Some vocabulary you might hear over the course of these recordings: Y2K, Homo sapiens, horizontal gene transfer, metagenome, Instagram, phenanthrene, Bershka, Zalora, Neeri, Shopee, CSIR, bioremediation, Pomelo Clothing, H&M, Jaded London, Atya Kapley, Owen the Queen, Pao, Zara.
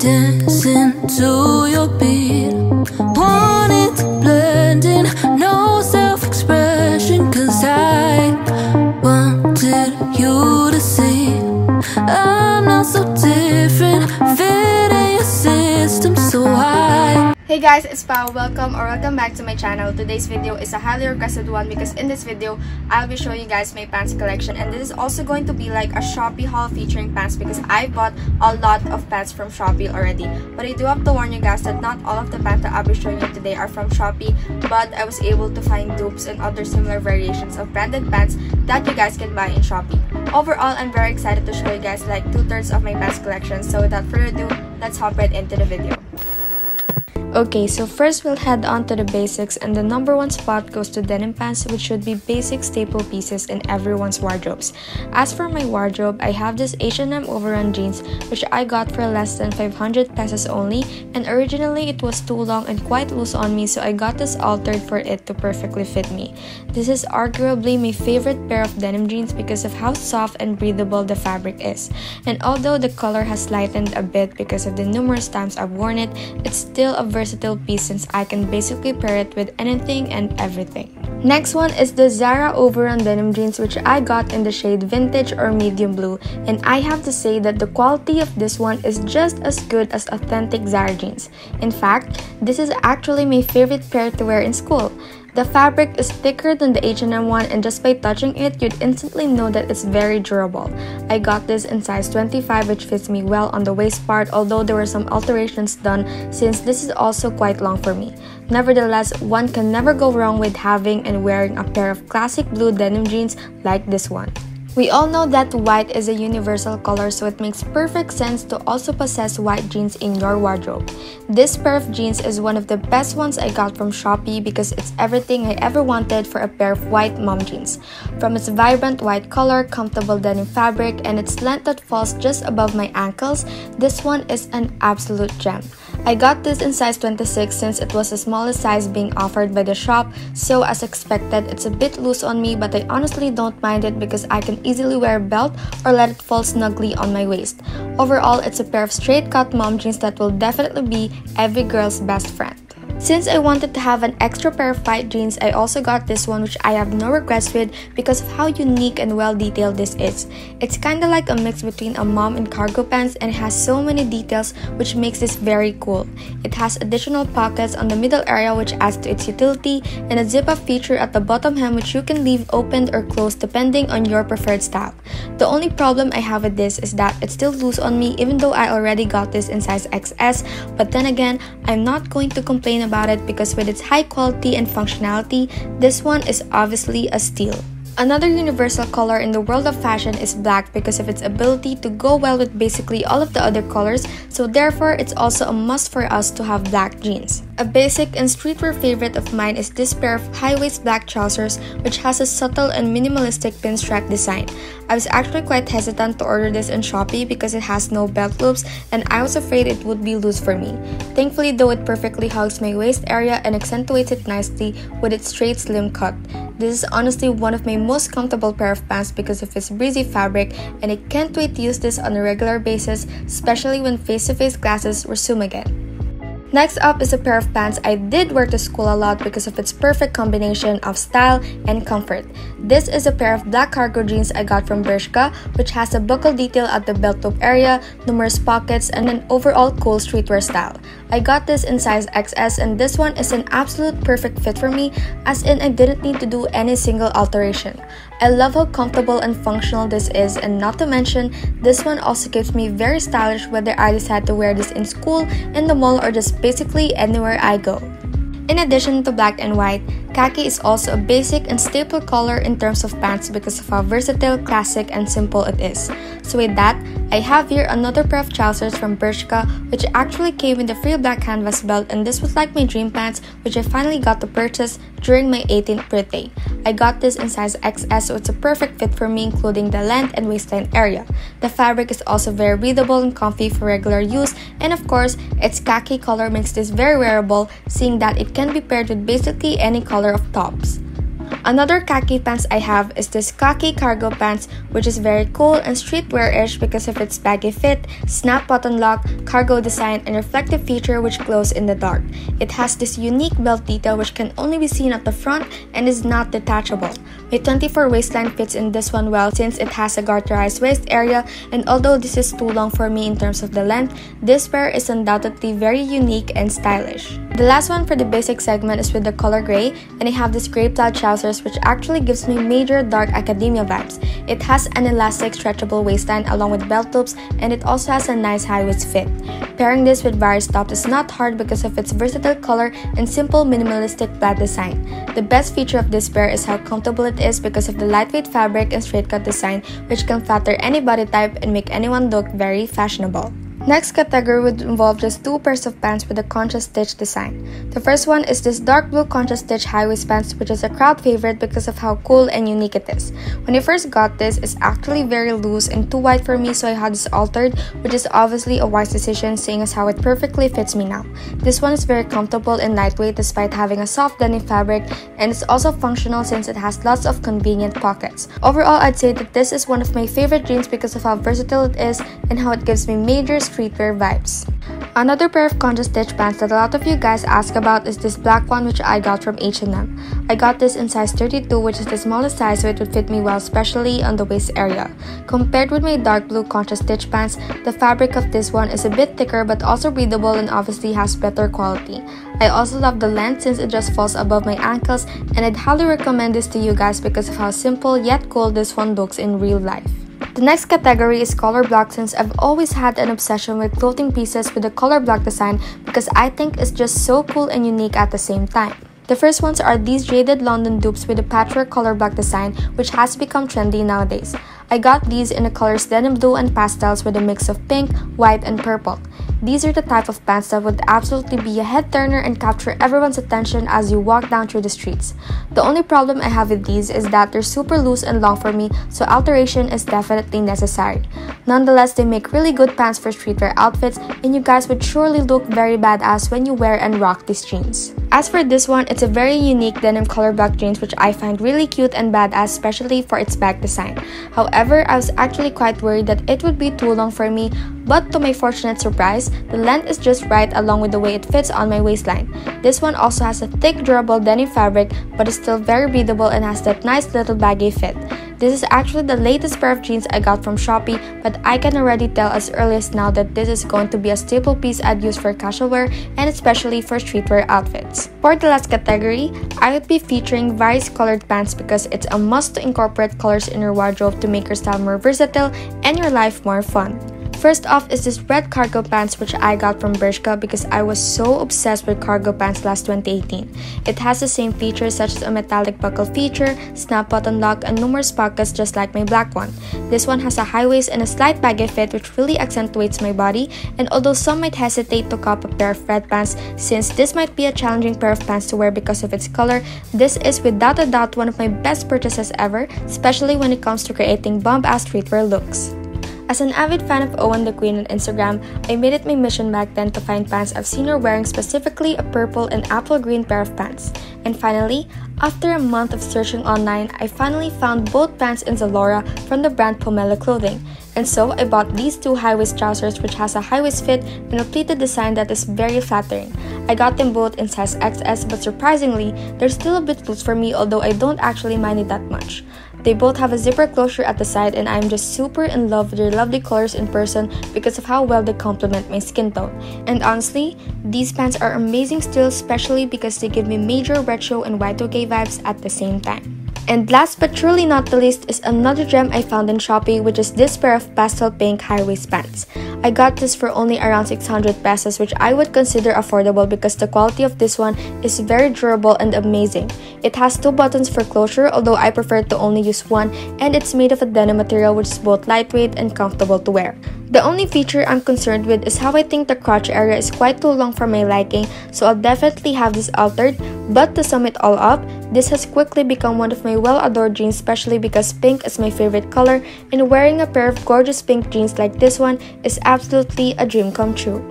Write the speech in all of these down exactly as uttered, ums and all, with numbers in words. Dancing to your beat, wanting to blend in, no self-expression, cause I wanted you to see I'm not so different, fit in your system, so I... Hey guys, it's Pao. Welcome or welcome back to my channel. Today's video is a highly requested one because in this video, I'll be showing you guys my pants collection, and this is also going to be like a Shopee haul featuring pants because I bought a lot of pants from Shopee already. But I do have to warn you guys that not all of the pants that I'll be showing you today are from Shopee, but I was able to find dupes and other similar variations of branded pants that you guys can buy in Shopee. Overall, I'm very excited to show you guys like two-thirds of my pants collection, so without further ado, let's hop right into the video. Okay, so first we'll head on to the basics, and the number one spot goes to denim pants, which should be basic staple pieces in everyone's wardrobes. As for my wardrobe, I have this H and M overrun jeans, which I got for less than five hundred pesos only, and originally it was too long and quite loose on me, so I got this altered for it to perfectly fit me. This is arguably my favorite pair of denim jeans because of how soft and breathable the fabric is, and although the color has lightened a bit because of the numerous times I've worn it, it's still a very versatile piece since I can basically pair it with anything and everything. Next one is the Zara overrun denim jeans, which I got in the shade vintage or medium blue, and I have to say that the quality of this one is just as good as authentic Zara jeans. In fact, this is actually my favorite pair to wear in school. The fabric is thicker than the H and M one, and just by touching it, you'd instantly know that it's very durable. I got this in size twenty-five, which fits me well on the waist part, although there were some alterations done since this is also quite long for me. Nevertheless, one can never go wrong with having and wearing a pair of classic blue denim jeans like this one. We all know that white is a universal color, so it makes perfect sense to also possess white jeans in your wardrobe. This pair of jeans is one of the best ones I got from Shopee because it's everything I ever wanted for a pair of white mom jeans. From its vibrant white color, comfortable denim fabric, and its length that falls just above my ankles, this one is an absolute gem. I got this in size twenty-six since it was the smallest size being offered by the shop, so as expected, it's a bit loose on me, but I honestly don't mind it because I can easily wear a belt or let it fall snugly on my waist. Overall, it's a pair of straight cut mom jeans that will definitely be every girl's best friend. Since I wanted to have an extra pair of white jeans, I also got this one, which I have no regrets with because of how unique and well detailed this is. It's kinda like a mix between a mom and cargo pants, and it has so many details which makes this very cool. It has additional pockets on the middle area which adds to its utility, and a zip-up feature at the bottom hem which you can leave opened or closed depending on your preferred style. The only problem I have with this is that it's still loose on me even though I already got this in size X S, but then again, I'm not going to complain about about it because with its high quality and functionality, this one is obviously a steal. Another universal color in the world of fashion is black because of its ability to go well with basically all of the other colors, so therefore it's also a must for us to have black jeans. A basic and streetwear favorite of mine is this pair of high-waist black trousers, which has a subtle and minimalistic pinstripe design. I was actually quite hesitant to order this on Shopee because it has no belt loops, and I was afraid it would be loose for me. Thankfully though, it perfectly hugs my waist area and accentuates it nicely with its straight slim cut. This is honestly one of my most comfortable pair of pants because of its breezy fabric, and I can't wait to use this on a regular basis, especially when face-to-face classes resume again. Next up is a pair of pants I did wear to school a lot because of its perfect combination of style and comfort. This is a pair of black cargo jeans I got from Bershka, which has a buckle detail at the belt loop area, numerous pockets, and an overall cool streetwear style. I got this in size X S, and this one is an absolute perfect fit for me, as in I didn't need to do any single alteration. I love how comfortable and functional this is, and not to mention, this one also keeps me very stylish whether I decide to wear this in school, in the mall, or just basically anywhere I go. In addition to black and white, khaki is also a basic and staple color in terms of pants because of how versatile, classic, and simple it is. So with that, I have here another pair of trousers from Bershka, which actually came with a free black canvas belt, and this was like my dream pants, which I finally got to purchase during my eighteenth birthday. I got this in size X S, so it's a perfect fit for me, including the length and waistline area. The fabric is also very breathable and comfy for regular use, and of course, its khaki color makes this very wearable, seeing that it can be paired with basically any color of tops. Another khaki pants I have is this khaki cargo pants, which is very cool and streetwear-ish because of its baggy fit, snap button lock, cargo design, and reflective feature which glows in the dark. It has this unique belt detail which can only be seen at the front and is not detachable. My twenty-four waistline fits in this one well since it has a garterized waist area, and although this is too long for me in terms of the length, this pair is undoubtedly very unique and stylish. The last one for the basic segment is with the color gray, and I have this gray plaid trousers which actually gives me major dark academia vibes. It has an elastic stretchable waistline along with belt loops, and it also has a nice high waist fit. Pairing this with various tops is not hard because of its versatile color and simple minimalistic plaid design. The best feature of this pair is how comfortable it is because of the lightweight fabric and straight cut design which can flatter any body type and make anyone look very fashionable. Next category would involve just two pairs of pants with a contrast stitch design. The first one is this dark blue contrast stitch high waist pants, which is a crowd favorite because of how cool and unique it is. When I first got this, it's actually very loose and too wide for me, so I had this altered, which is obviously a wise decision seeing as how it perfectly fits me now. This one is very comfortable and lightweight despite having a soft denim fabric, and it's also functional since it has lots of convenient pockets. Overall, I'd say that this is one of my favorite jeans because of how versatile it is and how it gives me major streetwear vibes. Another pair of contrast stitch pants that a lot of you guys ask about is this black one which I got from H and M. I got this in size thirty-two, which is the smallest size, so it would fit me well, especially on the waist area. Compared with my dark blue contrast stitch pants, the fabric of this one is a bit thicker but also breathable and obviously has better quality. I also love the length since it just falls above my ankles, and I'd highly recommend this to you guys because of how simple yet cool this one looks in real life. The next category is color block, since I've always had an obsession with clothing pieces with a color block design because I think it's just so cool and unique at the same time. The first ones are these Jaded London dupes with a patchwork color block design which has become trendy nowadays. I got these in the colors denim blue and pastels with a mix of pink, white, and purple. These are the type of pants that would absolutely be a head turner and capture everyone's attention as you walk down through the streets. The only problem I have with these is that they're super loose and long for me, so alteration is definitely necessary. Nonetheless, they make really good pants for streetwear outfits, and you guys would surely look very badass when you wear and rock these jeans. As for this one, it's a very unique denim color block jeans which I find really cute and badass, especially for its back design. However, However, I was actually quite worried that it would be too long for me, but to my fortunate surprise, the length is just right along with the way it fits on my waistline. This one also has a thick, durable denim fabric but is still very breathable and has that nice little baggy fit. This is actually the latest pair of jeans I got from Shopee, but I can already tell as early as now that this is going to be a staple piece I'd use for casual wear and especially for streetwear outfits. For the last category, I would be featuring various colored pants because it's a must to incorporate colors in your wardrobe to make your style more versatile and your life more fun. First off is this red cargo pants which I got from Bershka because I was so obsessed with cargo pants last twenty eighteen. It has the same features such as a metallic buckle feature, snap button lock, and numerous pockets just like my black one. This one has a high waist and a slight baggy fit which really accentuates my body, and although some might hesitate to cop a pair of red pants since this might be a challenging pair of pants to wear because of its color, this is without a doubt one of my best purchases ever, especially when it comes to creating bomb-ass streetwear looks. As an avid fan of Owen the Queen on Instagram, I made it my mission back then to find pants I've seen her wearing, specifically a purple and apple green pair of pants. And finally, after a month of searching online, I finally found both pants in Zalora from the brand Pomelo Clothing. And so, I bought these two high-waist trousers which has a high-waist fit and a pleated design that is very flattering. I got them both in size X S, but surprisingly, they're still a bit loose for me, although I don't actually mind it that much. They both have a zipper closure at the side, and I'm just super in love with their lovely colors in person because of how well they complement my skin tone. And honestly, these pants are amazing still, especially because they give me major retro and Y two K vibes at the same time. And last but surely not the least is another gem I found in Shopee, which is this pair of pastel pink high waist pants. I got this for only around six hundred pesos, which I would consider affordable because the quality of this one is very durable and amazing. It has two buttons for closure, although I prefer to only use one, and it's made of a denim material which is both lightweight and comfortable to wear. The only feature I'm concerned with is how I think the crotch area is quite too long for my liking, so I'll definitely have this altered. But to sum it all up, this has quickly become one of my well-adored jeans, especially because pink is my favorite color, and wearing a pair of gorgeous pink jeans like this one is absolutely a dream come true.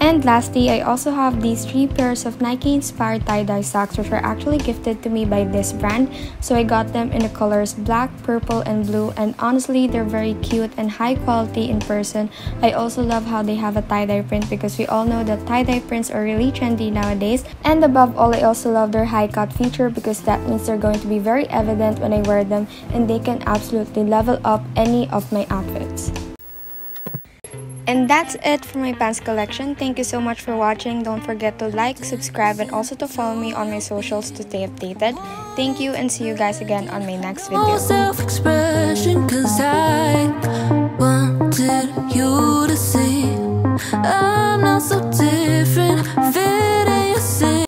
And lastly, I also have these three pairs of Nike-inspired tie-dye socks, which were actually gifted to me by this brand. So I got them in the colors black, purple, and blue. And honestly, they're very cute and high quality in person. I also love how they have a tie-dye print because we all know that tie-dye prints are really trendy nowadays. And above all, I also love their high-cut feature because that means they're going to be very evident when I wear them, and they can absolutely level up any of my outfits. And that's it for my pants collection. Thank you so much for watching. Don't forget to like, subscribe, and also to follow me on my socials to stay updated. Thank you, and see you guys again on my next video.